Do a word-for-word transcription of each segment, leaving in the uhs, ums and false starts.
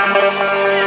Hãy subscribe cho kênh Ghiền Mì Gõ để không bỏ lỡ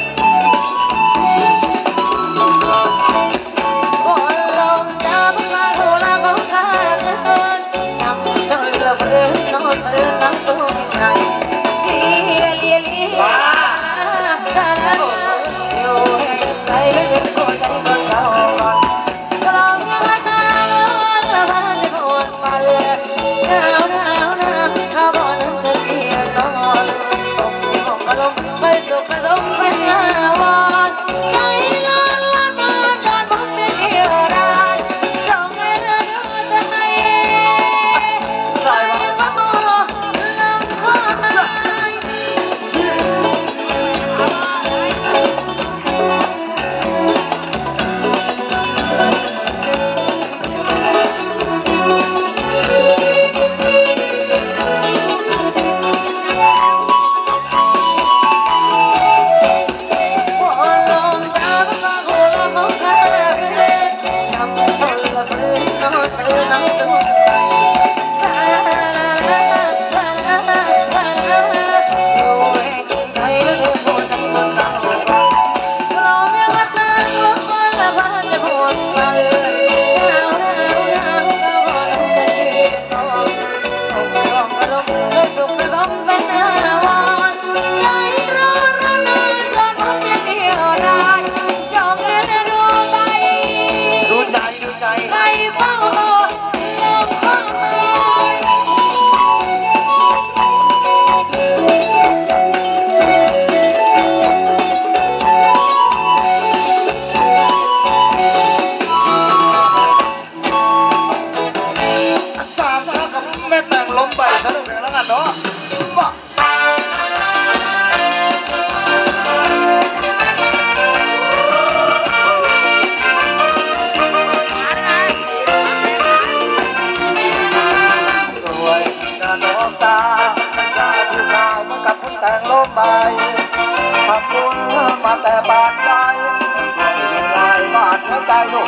mép nàng lông bảy đã được nàng ngàn đó. Rồi nàng đó ta ta đưa tay mới cặp con nàng lông bảy mà muốn mà tè bàn tay lại bàn nó tay nổi.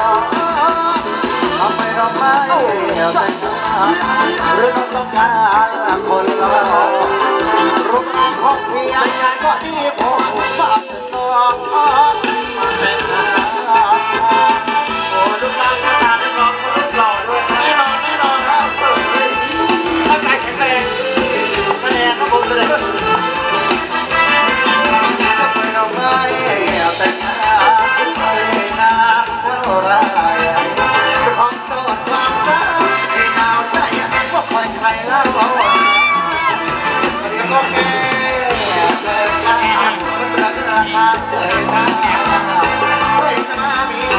Praise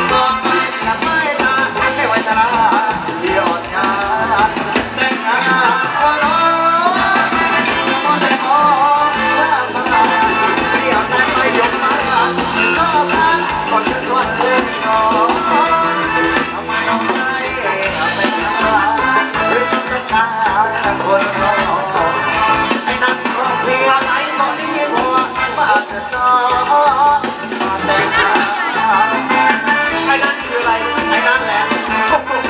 the Lord.